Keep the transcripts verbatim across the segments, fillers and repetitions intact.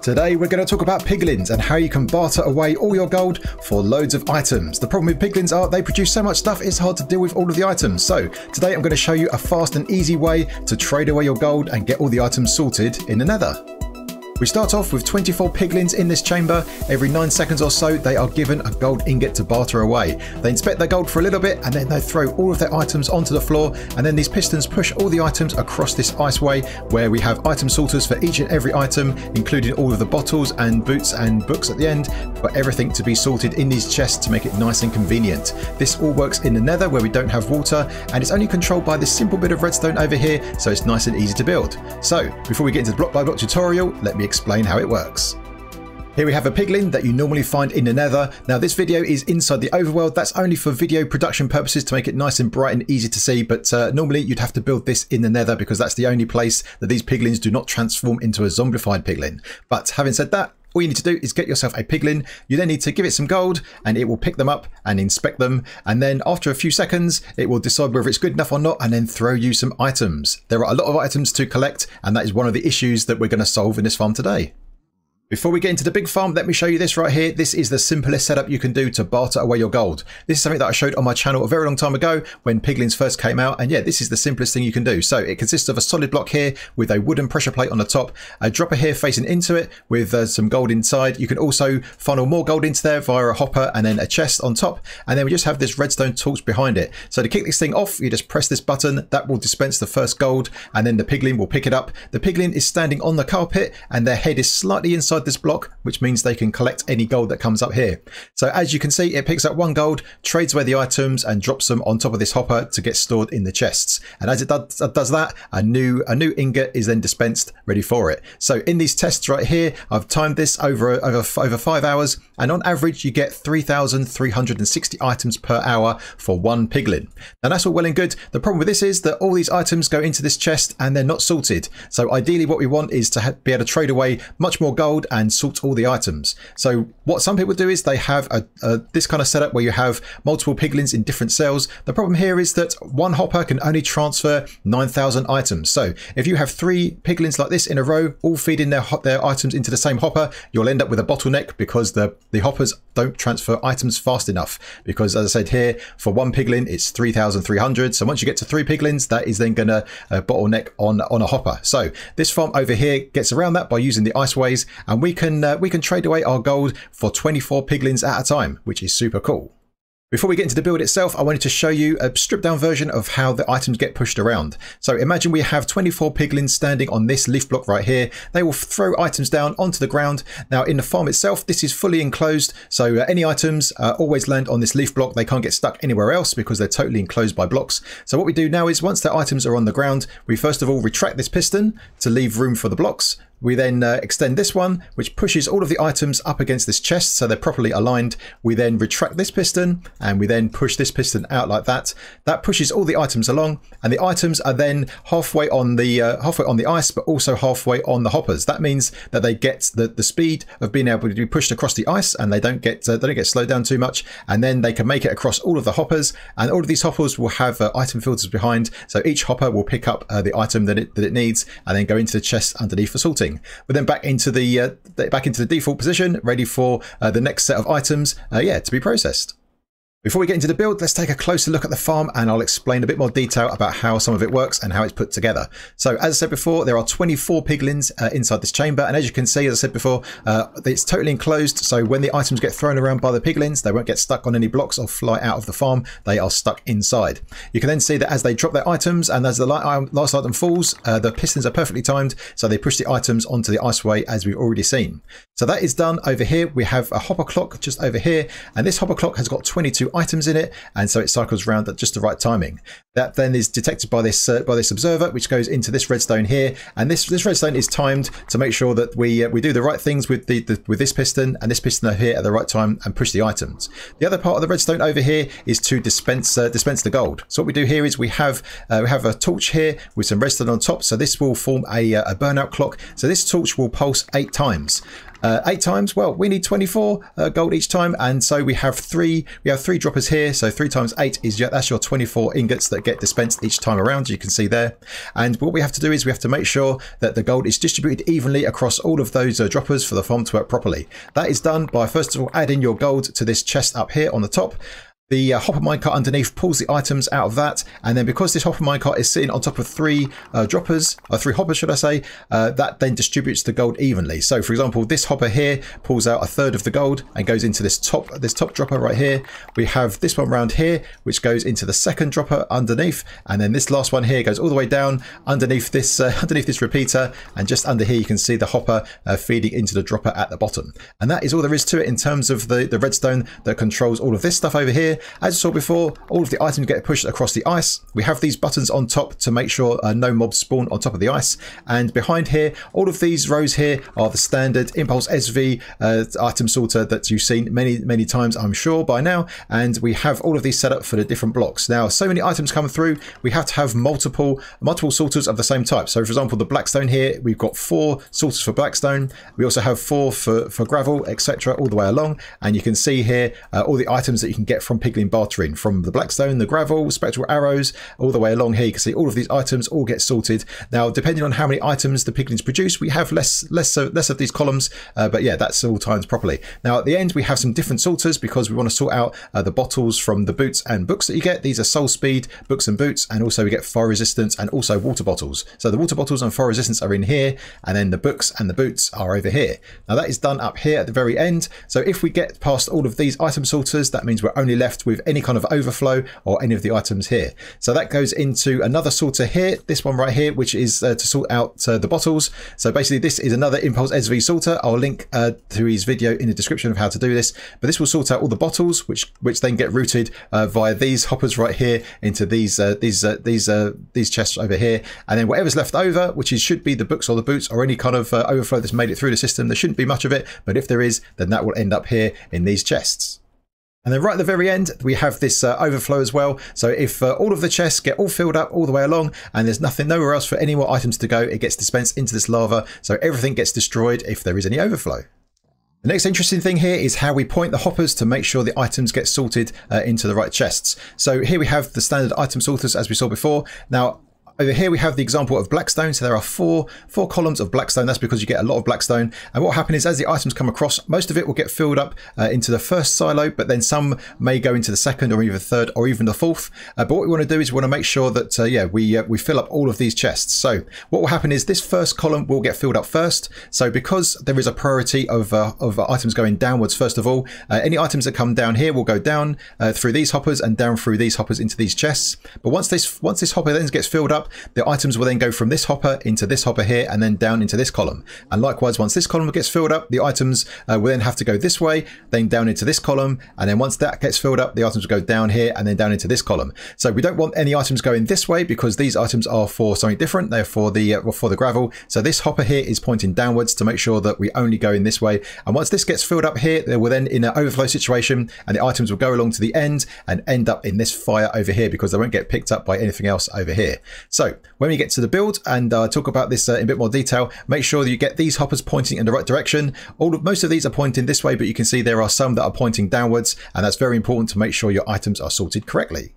Today we're going to talk about piglins and how you can barter away all your gold for loads of items. The problem with piglins are they produce so much stuff it's hard to deal with all of the items. So today I'm going to show you a fast and easy way to trade away your gold and get all the items sorted in the Nether. We start off with twenty-four piglins in this chamber. Every nine seconds or so, they are given a gold ingot to barter away. They inspect their gold for a little bit and then they throw all of their items onto the floor, and then these pistons push all the items across this iceway where we have item sorters for each and every item, including all of the bottles and boots and books at the end, for everything to be sorted in these chests to make it nice and convenient. This all works in the Nether where we don't have water, and it's only controlled by this simple bit of redstone over here, so it's nice and easy to build. So before we get into the block by block tutorial, let me explain how it works. Here we have a piglin that you normally find in the Nether. Now this video is inside the overworld. That's only for video production purposes to make it nice and bright and easy to see, but uh, normally you'd have to build this in the Nether because that's the only place that these piglins do not transform into a zombified piglin. But having said that, all you need to do is get yourself a piglin. You then need to give it some gold and it will pick them up and inspect them, and then after a few seconds it will decide whether it's good enough or not and then throw you some items. There are a lot of items to collect, and that is one of the issues that we're going to solve in this farm today. Before we get into the big farm, let me show you this right here. This is the simplest setup you can do to barter away your gold. This is something that I showed on my channel a very long time ago when piglins first came out. And yeah, this is the simplest thing you can do. So it consists of a solid block here with a wooden pressure plate on the top, a dropper here facing into it with uh, some gold inside. You can also funnel more gold into there via a hopper and then a chest on top. And then we just have this redstone torch behind it. So to kick this thing off, you just press this button. That will dispense the first gold and then the piglin will pick it up. The piglin is standing on the carpet and their head is slightly inside this block, which means they can collect any gold that comes up here. So as you can see, it picks up one gold, trades away the items and drops them on top of this hopper to get stored in the chests. And as it does, does that, a new a new ingot is then dispensed ready for it. So in these tests right here, I've timed this over over, over five hours, and on average you get three thousand three hundred sixty items per hour for one piglin. Now that's all well and good. The problem with this is that all these items go into this chest and they're not sorted. So ideally what we want is to be able to trade away much more gold and sort all the items. So what some people do is they have a, a this kind of setup where you have multiple piglins in different cells. The problem here is that one hopper can only transfer nine thousand items. So if you have three piglins like this in a row, all feeding their their items into the same hopper, you'll end up with a bottleneck because the, the hoppers don't transfer items fast enough. Because as I said here, for one piglin, it's three thousand three hundred. So once you get to three piglins, that is then going to uh, bottleneck on, on a hopper. So this farm over here gets around that by using the iceways. And we can uh, we can trade away our gold for twenty-four piglins at a time, which is super cool. Before we get into the build itself, I wanted to show you a stripped down version of how the items get pushed around. So imagine we have twenty-four piglins standing on this leaf block right here. They will throw items down onto the ground. Now in the farm itself, this is fully enclosed. So uh, any items uh, always land on this leaf block. They can't get stuck anywhere else because they're totally enclosed by blocks. So what we do now is once the items are on the ground, we first of all retract this piston to leave room for the blocks. We then uh, extend this one, which pushes all of the items up against this chest so they're properly aligned. We then retract this piston and we then push this piston out like that. That pushes all the items along, and the items are then halfway on the uh, halfway on the ice, but also halfway on the hoppers. That means that they get the, the speed of being able to be pushed across the ice, and they don't get uh, they don't get slowed down too much. And then they can make it across all of the hoppers, and all of these hoppers will have uh, item filters behind. So each hopper will pick up uh, the item that it that it needs, and then go into the chest underneath for sorting. But then back into the uh, back into the default position, ready for uh, the next set of items, uh, yeah, to be processed. Before we get into the build, let's take a closer look at the farm and I'll explain a bit more detail about how some of it works and how it's put together. So as I said before, there are twenty-four piglins uh, inside this chamber, and as you can see, as I said before, uh, it's totally enclosed, so when the items get thrown around by the piglins, they won't get stuck on any blocks or fly out of the farm. They are stuck inside. You can then see that as they drop their items and as the last item falls, uh, the pistons are perfectly timed, so they push the items onto the iceway as we've already seen. So that is done. Over here we have a hopper clock just over here, and this hopper clock has got twenty-two items in it, and so it cycles around at just the right timing. That then is detected by this uh, by this observer, which goes into this redstone here, and this this redstone is timed to make sure that we uh, we do the right things with the, the with this piston and this piston over here at the right time and push the items. The other part of the redstone over here is to dispense uh, dispense the gold. So what we do here is we have uh, we have a torch here with some redstone on top, so this will form a, a burnout clock. So this torch will pulse eight times. uh, eight times. Well, we need twenty-four uh, gold each time, and so we have three. We have three droppers here. So three times eight is your, that's your twenty-four ingots that get dispensed each time around. You can see there. And what we have to do is we have to make sure that the gold is distributed evenly across all of those uh, droppers for the farm to work properly. That is done by first of all adding your gold to this chest up here on the top. The uh, hopper minecart underneath pulls the items out of that, and then because this hopper minecart is sitting on top of three uh, droppers, or three hoppers should I say, uh, that then distributes the gold evenly. So for example, this hopper here pulls out a third of the gold and goes into this top this top dropper right here. We have this one round here which goes into the second dropper underneath, and then this last one here goes all the way down underneath this uh, underneath this repeater, and just under here you can see the hopper uh, feeding into the dropper at the bottom. And that is all there is to it in terms of the, the redstone that controls all of this stuff over here. As I saw before, all of the items get pushed across the ice. We have these buttons on top to make sure uh, no mobs spawn on top of the ice. And behind here, all of these rows here are the standard impulse S V uh, item sorter that you've seen many, many times, I'm sure, by now. And we have all of these set up for the different blocks. Now, so many items come through, we have to have multiple, multiple sorters of the same type. So for example, the blackstone here, we've got four sorters for blackstone. We also have four for, for gravel, et cetera, all the way along. And you can see here uh, all the items that you can get from people Piglin bartering, from the blackstone, the gravel, spectral arrows, all the way along here. You can see all of these items all get sorted. Now, depending on how many items the Piglins produce, we have less, less, less of these columns, uh, but yeah, that's all timed properly. Now, at the end, we have some different sorters because we want to sort out uh, the bottles from the boots and books that you get. These are soul speed, books and boots, and also we get fire resistance and also water bottles. So the water bottles and fire resistance are in here, and then the books and the boots are over here. Now, that is done up here at the very end. So if we get past all of these item sorters, that means we're only left with any kind of overflow or any of the items here. So that goes into another sorter here, this one right here, which is uh, to sort out uh, the bottles. So basically this is another impulse S V sorter. I'll link uh, to his video in the description of how to do this, but this will sort out all the bottles, which which then get routed uh, via these hoppers right here into these uh, these uh, these uh, these chests over here. And then whatever's left over, which is, should be the books or the boots or any kind of uh, overflow that's made it through the system. There shouldn't be much of it, but if there is, then that will end up here in these chests. And then right at the very end, we have this uh, overflow as well. So if uh, all of the chests get all filled up all the way along and there's nothing, nowhere else for any more items to go, it gets dispensed into this lava. So everything gets destroyed if there is any overflow. The next interesting thing here is how we point the hoppers to make sure the items get sorted uh, into the right chests. So here we have the standard item sorters as we saw before. Now, over here we have the example of blackstone, so there are four four columns of blackstone. That's because you get a lot of blackstone, and what will happen is as the items come across, most of it will get filled up uh, into the first silo, but then some may go into the second or even third or even the fourth. Uh, but what we want to do is we want to make sure that uh, yeah we uh, we fill up all of these chests. So what will happen is this first column will get filled up first. So because there is a priority of, uh, of items going downwards first of all, uh, any items that come down here will go down uh, through these hoppers and down through these hoppers into these chests. But once this once this hopper then gets filled up, the items will then go from this hopper into this hopper here and then down into this column. And likewise, once this column gets filled up, the items uh, will then have to go this way, then down into this column. And then once that gets filled up, the items will go down here and then down into this column. So we don't want any items going this way because these items are for something different. They're for the, uh, for the gravel. So this hopper here is pointing downwards to make sure that we only go in this way. And once this gets filled up here, they will then in an overflow situation, and the items will go along to the end and end up in this fire over here because they won't get picked up by anything else over here. So So when we get to the build and uh, talk about this uh, in a bit more detail, make sure that you get these hoppers pointing in the right direction. All of, most of these are pointing this way, but you can see there are some that are pointing downwards, and that's very important to make sure your items are sorted correctly.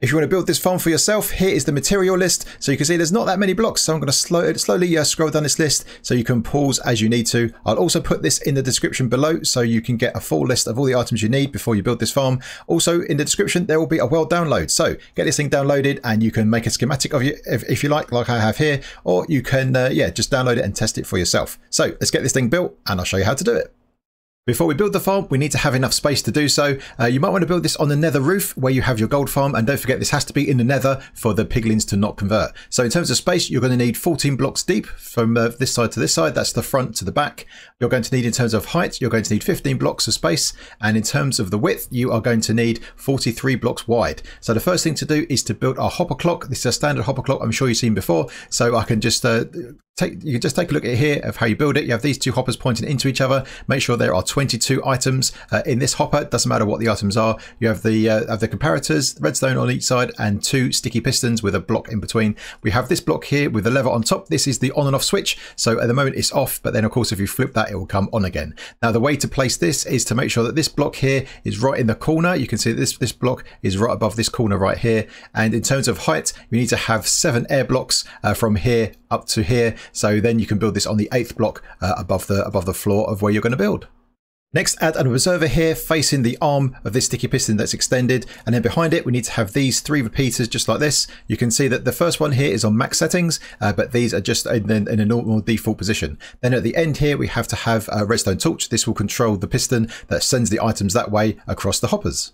If you want to build this farm for yourself, here is the material list. So you can see there's not that many blocks. So I'm going to slow, slowly uh, scroll down this list so you can pause as you need to. I'll also put this in the description below so you can get a full list of all the items you need before you build this farm. Also in the description, there will be a world download. So get this thing downloaded and you can make a schematic of it if, if you like, like I have here, or you can, uh, yeah, just download it and test it for yourself. So let's get this thing built and I'll show you how to do it. Before we build the farm, we need to have enough space to do so. Uh, you might want to build this on the nether roof where you have your gold farm, and don't forget this has to be in the nether for the piglins to not convert. So in terms of space, you're going to need fourteen blocks deep from uh, this side to this side. That's the front to the back. You're going to need, in terms of height, you're going to need fifteen blocks of space, and in terms of the width, you are going to need forty-three blocks wide. So the first thing to do is to build our hopper clock. This is a standard hopper clock I'm sure you've seen before, so I can just uh, take you can just take a look at it here of how you build it. You have these two hoppers pointing into each other. Make sure there are twelve twenty-two items uh, in this hopper. It doesn't matter what the items are. You have the uh, have the comparators, redstone on each side, and two sticky pistons with a block in between. We have this block here with the lever on top. This is the on and off switch. So at the moment it's off, but then of course if you flip that, it will come on again. Now the way to place this is to make sure that this block here is right in the corner. You can see this this block is right above this corner right here. And in terms of height, you need to have seven air blocks uh, from here up to here. So then you can build this on the eighth block uh, above the above the floor of where you're going to build. Next, add an observer here facing the arm of this sticky piston that's extended, and then behind it we need to have these three repeaters just like this. You can see that the first one here is on max settings, uh, but these are just in, in a normal default position. Then at the end here we have to have a redstone torch. This will control the piston that sends the items that way across the hoppers.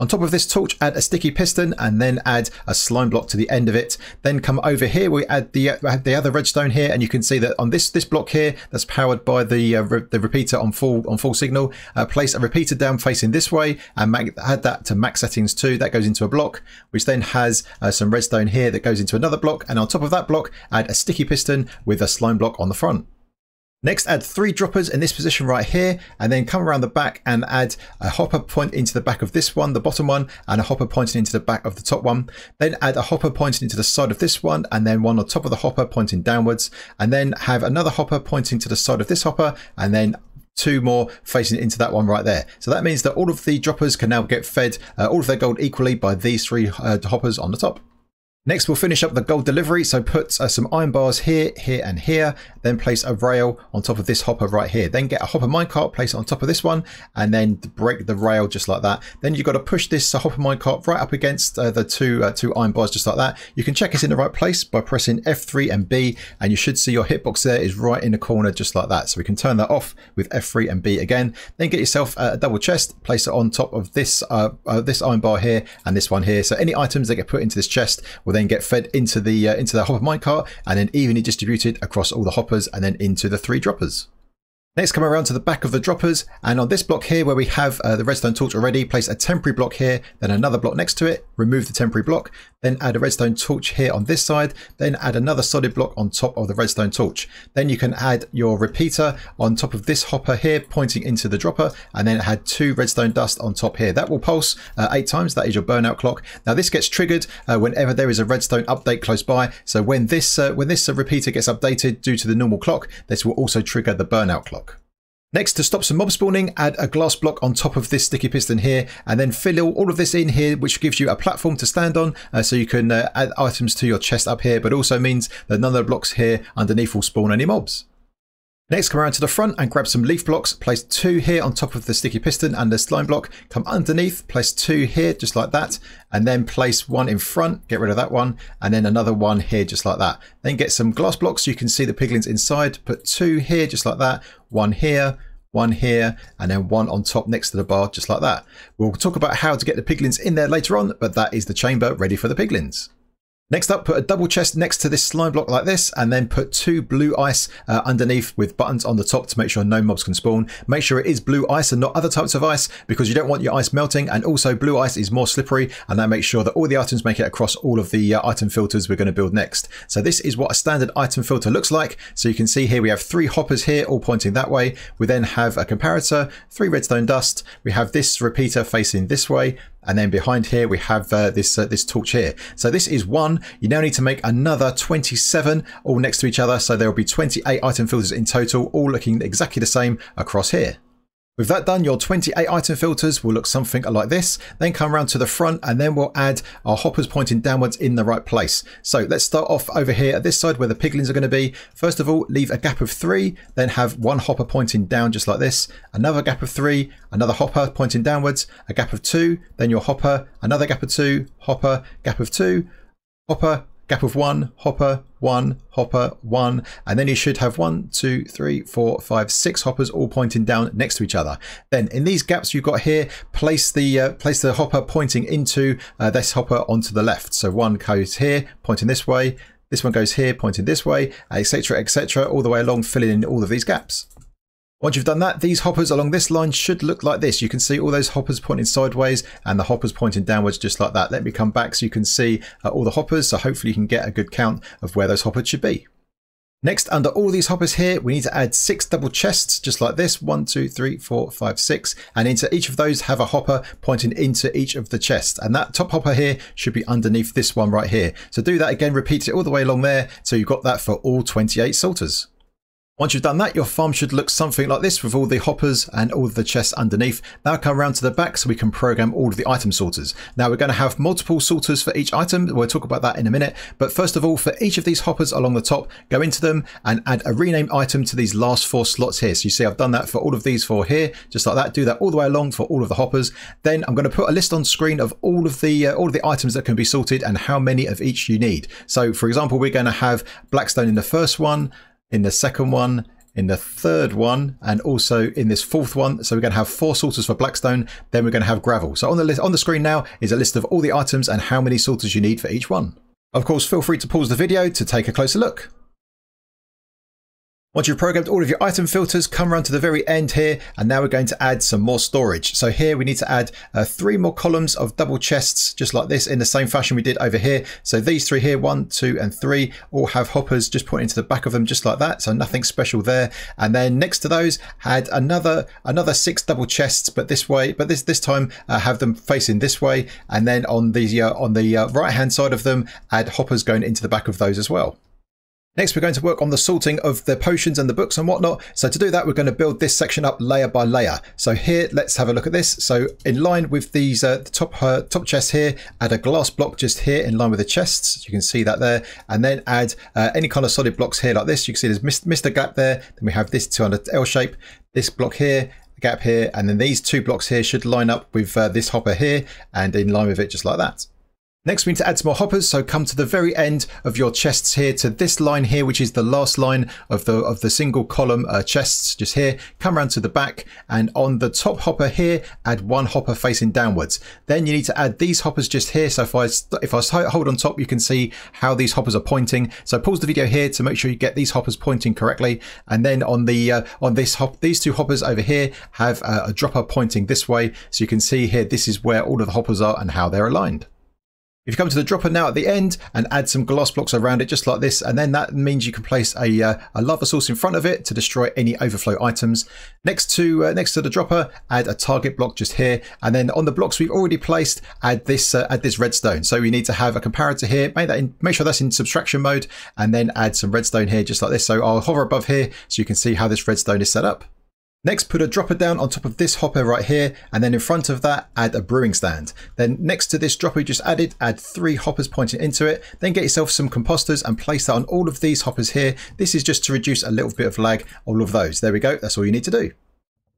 On top of this torch, add a sticky piston and then add a slime block to the end of it. Then come over here, we add the uh, the other redstone here, and you can see that on this this block here that's powered by the uh, re the repeater on full on full signal. Uh, place a repeater down facing this way and make, add that to max settings too. That goes into a block, which then has uh, some redstone here that goes into another block, and on top of that block, add a sticky piston with a slime block on the front. Next, add three droppers in this position right here, and then come around the back and add a hopper pointing into the back of this one, the bottom one, and a hopper pointing into the back of the top one. Then add a hopper pointing into the side of this one, and then one on top of the hopper pointing downwards, and then have another hopper pointing to the side of this hopper, and then two more facing into that one right there. So that means that all of the droppers can now get fed uh, all of their gold equally by these three uh, hoppers on the top. Next, we'll finish up the gold delivery, so put uh, some iron bars here, here and here, then place a rail on top of this hopper right here. Then get a hopper minecart, place it on top of this one, and then break the rail just like that. Then you've got to push this uh, hopper minecart right up against uh, the two uh, two iron bars just like that. You can check it's in the right place by pressing F three and B, and you should see your hitbox there is right in the corner just like that. So we can turn that off with F three and B again. Then get yourself a double chest, place it on top of this, uh, uh, this iron bar here and this one here. So any items that get put into this chest will then get fed into the uh, into the hopper minecart and then evenly distributed across all the hoppers and then into the three droppers. Next, come around to the back of the droppers, and on this block here where we have uh, the redstone torch already, place a temporary block here, then another block next to it, remove the temporary block, then add a redstone torch here on this side, then add another solid block on top of the redstone torch. Then you can add your repeater on top of this hopper here pointing into the dropper, and then add two redstone dust on top here. That will pulse uh, eight times. That is your burnout clock. Now this gets triggered uh, whenever there is a redstone update close by, so when this uh, when this uh, repeater gets updated due to the normal clock, this will also trigger the burnout clock. Next, to stop some mob spawning, add a glass block on top of this sticky piston here, and then fill all of this in here, which gives you a platform to stand on, uh, so you can uh, add items to your chest up here, but also means that none of the blocks here underneath will spawn any mobs. Next, come around to the front and grab some leaf blocks, place two here on top of the sticky piston and the slime block, come underneath, place two here just like that, and then place one in front, get rid of that one, and then another one here just like that. Then get some glass blocks so you can see the piglins inside, put two here just like that, one here, one here, and then one on top next to the bar just like that. We'll talk about how to get the piglins in there later on, but that is the chamber ready for the piglins. Next up, put a double chest next to this slime block like this, and then put two blue ice uh, underneath with buttons on the top to make sure no mobs can spawn. Make sure it is blue ice and not other types of ice, because you don't want your ice melting, and also blue ice is more slippery, and that makes sure that all the items make it across all of the uh, item filters we're going to build next. So this is what a standard item filter looks like. So you can see here we have three hoppers here all pointing that way. We then have a comparator, three redstone dust. We have this repeater facing this way, and then behind here we have uh, this uh, this torch here. So this is one. You now need to make another twenty-seven all next to each other, so there will be twenty-eight item filters in total, all looking exactly the same across here. With that done, your twenty-eight item filters will look something like this. Then come around to the front, and then we'll add our hoppers pointing downwards in the right place. So let's start off over here at this side where the piglins are going to be. First of all, leave a gap of three, then have one hopper pointing down just like this, another gap of three, another hopper pointing downwards, a gap of two, then your hopper, another gap of two, hopper, gap of two, hopper, gap of one, hopper, one, hopper, one, and then you should have one, two, three, four, five, six hoppers all pointing down next to each other. Then in these gaps you've got here, place the uh, place the hopper pointing into uh, this hopper onto the left. So one goes here, pointing this way, this one goes here, pointing this way, et cetera, et cetera, all the way along, filling in all of these gaps. Once you've done that, these hoppers along this line should look like this. You can see all those hoppers pointing sideways and the hoppers pointing downwards just like that. Let me come back so you can see uh, all the hoppers, so hopefully you can get a good count of where those hoppers should be. Next, under all these hoppers here, we need to add six double chests, just like this. One, two, three, four, five, six. And into each of those, have a hopper pointing into each of the chests. And that top hopper here should be underneath this one right here. So do that again, repeat it all the way along there. So you've got that for all twenty-eight salters. Once you've done that, your farm should look something like this with all the hoppers and all the chests underneath. Now come around to the back so we can program all of the item sorters. Now we're going to have multiple sorters for each item. We'll talk about that in a minute. But first of all, for each of these hoppers along the top, go into them and add a rename item to these last four slots here. So you see I've done that for all of these four here, just like that. Do that all the way along for all of the hoppers. Then I'm going to put a list on screen of all of the uh, all of the items that can be sorted and how many of each you need. So for example, we're going to have Blackstone in the first one, in the second one, in the third one, and also in this fourth one. So we're going to have four sorters for Blackstone, then we're going to have gravel. So on the list on the screen now is a list of all the items and how many sorters you need for each one. Of course, feel free to pause the video to take a closer look. Once you've programmed all of your item filters, come around to the very end here, and now we're going to add some more storage. So here we need to add uh, three more columns of double chests, just like this, in the same fashion we did over here. So these three here, one, two, and three, all have hoppers just pointing to the back of them, just like that. So nothing special there. And then next to those, add another another six double chests, but this way, but this this time uh, have them facing this way. And then on the uh, on the uh, right hand side of them, add hoppers going into the back of those as well. Next, we're going to work on the sorting of the potions and the books and whatnot. So to do that, we're going to build this section up layer by layer. So here, let's have a look at this. So in line with these uh, the top uh, top chests here, add a glass block just here in line with the chests. You can see that there. And then add uh, any kind of solid blocks here like this. You can see there's missed a gap there. Then we have this two on an L shape, this block here, the gap here. And then these two blocks here should line up with uh, this hopper here and in line with it just like that. Next, we need to add some more hoppers, so come to the very end of your chests here to this line here, which is the last line of the of the single column uh, chests, just here. Come around to the back, and on the top hopper here, add one hopper facing downwards. Then you need to add these hoppers just here, so if I, if I hold on top, you can see how these hoppers are pointing. So pause the video here to make sure you get these hoppers pointing correctly. And then on the uh, on this hop, these two hoppers over here have a, a dropper pointing this way, so you can see here this is where all of the hoppers are and how they're aligned. If you come to the dropper now at the end and add some glass blocks around it just like this, and then that means you can place a, uh, a lava source in front of it to destroy any overflow items. Next to uh, next to the dropper, add a target block just here, and then on the blocks we've already placed, add this uh, add this redstone. So we need to have a comparator here. Make that in, make sure that's in subtraction mode, and then add some redstone here just like this. So I'll hover above here so you can see how this redstone is set up. Next, put a dropper down on top of this hopper right here, and then in front of that, add a brewing stand. Then next to this dropper you just added, add three hoppers pointing into it. Then get yourself some composters and place that on all of these hoppers here. This is just to reduce a little bit of lag, all of those. There we go, that's all you need to do.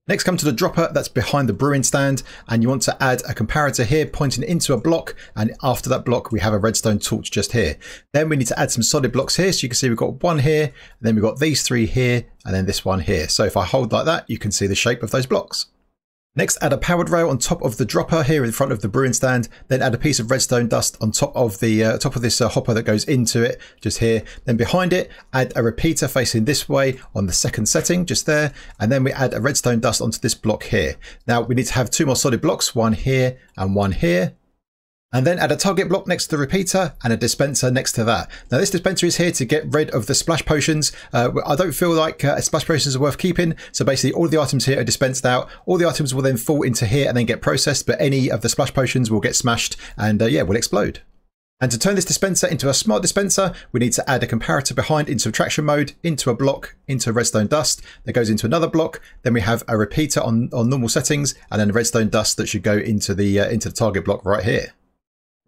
Next, come to the dropper that's behind the brewing stand, and you want to add a comparator here pointing into a block, and after that block we have a redstone torch just here. Then we need to add some solid blocks here, so you can see we've got one here, and then we've got these three here, and then this one here. So if I hold like that, you can see the shape of those blocks. Next, add a powered rail on top of the dropper here in front of the brewing stand. Then add a piece of redstone dust on top of the uh, top of this uh, hopper that goes into it, just here. Then behind it, add a repeater facing this way on the second setting, just there. And then we add a redstone dust onto this block here. Now we need to have two more solid blocks, one here and one here. And then add a target block next to the repeater and a dispenser next to that. Now this dispenser is here to get rid of the splash potions. Uh, I don't feel like uh, splash potions are worth keeping. So basically all the items here are dispensed out. All the items will then fall into here and then get processed, but any of the splash potions will get smashed and uh, yeah, will explode. And to turn this dispenser into a smart dispenser, we need to add a comparator behind in subtraction mode, into a block, into redstone dust that goes into another block. Then we have a repeater on, on normal settings, and then redstone dust that should go into the, uh, into the target block right here.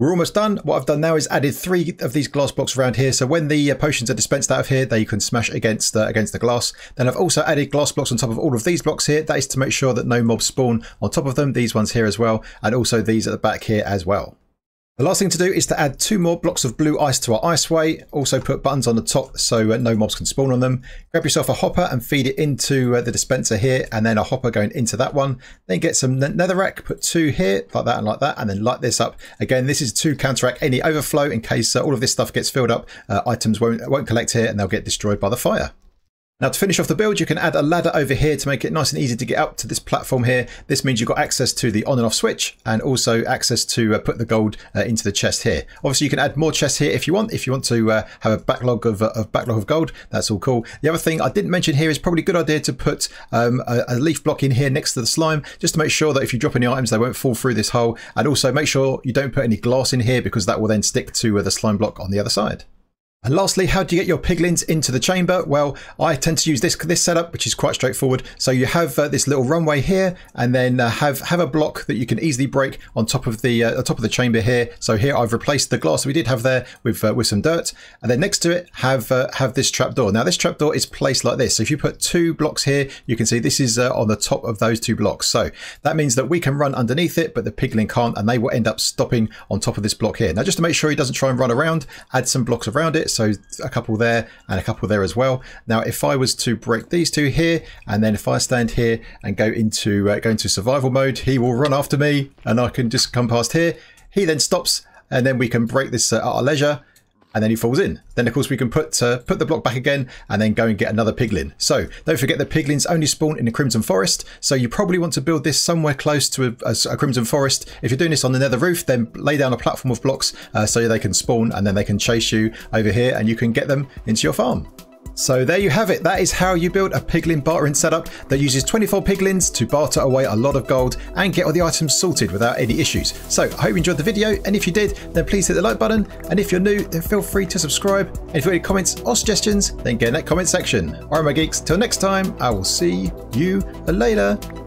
We're almost done. What I've done now is added three of these glass blocks around here, so when the potions are dispensed out of here, they can smash against uh, against the glass. Then I've also added glass blocks on top of all of these blocks here. That is to make sure that no mobs spawn on top of them, these ones here as well, and also these at the back here as well. The last thing to do is to add two more blocks of blue ice to our iceway. Also put buttons on the top so uh, no mobs can spawn on them. Grab yourself a hopper and feed it into uh, the dispenser here, and then a hopper going into that one. Then get some netherrack, put two here, like that and like that, and then light this up. Again, this is to counteract any overflow in case uh, all of this stuff gets filled up. Uh, items won't, won't collect here and they'll get destroyed by the fire. Now to finish off the build, you can add a ladder over here to make it nice and easy to get up to this platform here. This means you've got access to the on and off switch and also access to uh, put the gold uh, into the chest here. Obviously you can add more chests here if you want, if you want to uh, have a backlog of, uh, of backlog of gold, that's all cool. The other thing I didn't mention here is probably a good idea to put um, a, a leaf block in here next to the slime, just to make sure that if you drop any items they won't fall through this hole, and also make sure you don't put any glass in here because that will then stick to uh, the slime block on the other side. And lastly, how do you get your piglins into the chamber? Well, I tend to use this this setup, which is quite straightforward. So you have uh, this little runway here, and then uh, have have a block that you can easily break on top of the uh, top of the chamber here. So here I've replaced the glass we did have there with uh, with some dirt, and then next to it have uh, have this trapdoor. Now this trapdoor is placed like this. So if you put two blocks here, you can see this is uh, on the top of those two blocks. So that means that we can run underneath it, but the piglin can't, and they will end up stopping on top of this block here. Now just to make sure he doesn't try and run around, add some blocks around it. So a couple there and a couple there as well. Now, if I was to break these two here, and then if I stand here and go into uh, go into survival mode, he will run after me, and I can just come past here. He then stops, and then we can break this uh, at our leisure, and then he falls in. Then, of course, we can put uh, put the block back again and then go and get another piglin. So don't forget the piglins only spawn in the Crimson Forest. So you probably want to build this somewhere close to a, a, a Crimson Forest. If you're doing this on the Nether roof, then lay down a platform of blocks uh, so they can spawn, and then they can chase you over here and you can get them into your farm. So there you have it. That is how you build a piglin bartering setup that uses twenty-four piglins to barter away a lot of gold and get all the items sorted without any issues. So I hope you enjoyed the video, and if you did, then please hit the like button, and if you're new, then feel free to subscribe, and if you have any comments or suggestions, then get in that comment section. Alright my geeks, till next time, I will see you later.